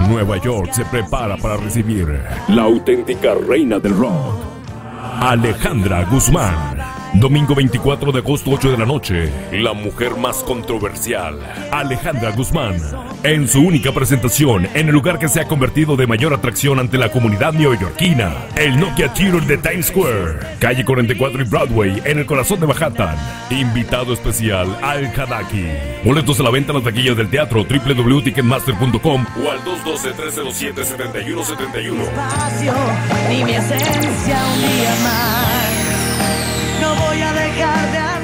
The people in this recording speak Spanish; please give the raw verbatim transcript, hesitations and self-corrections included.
Nueva York se prepara para recibir la auténtica reina del rock, Alejandra Guzmán. Domingo veinticuatro de agosto, ocho de la noche. La mujer más controversial, Alejandra Guzmán, en su única presentación en el lugar que se ha convertido de mayor atracción ante la comunidad neoyorquina, el Nokia Theatre de Times Square, calle cuarenta y cuatro y Broadway, en el corazón de Manhattan. Invitado especial, Aljadaqui. Boletos a la venta en la taquilla del teatro, doble u doble u doble u punto ticketmaster punto com o al dos uno dos, tres cero siete, siete uno siete uno. Ni mi esencia un día más. No voy a dejar de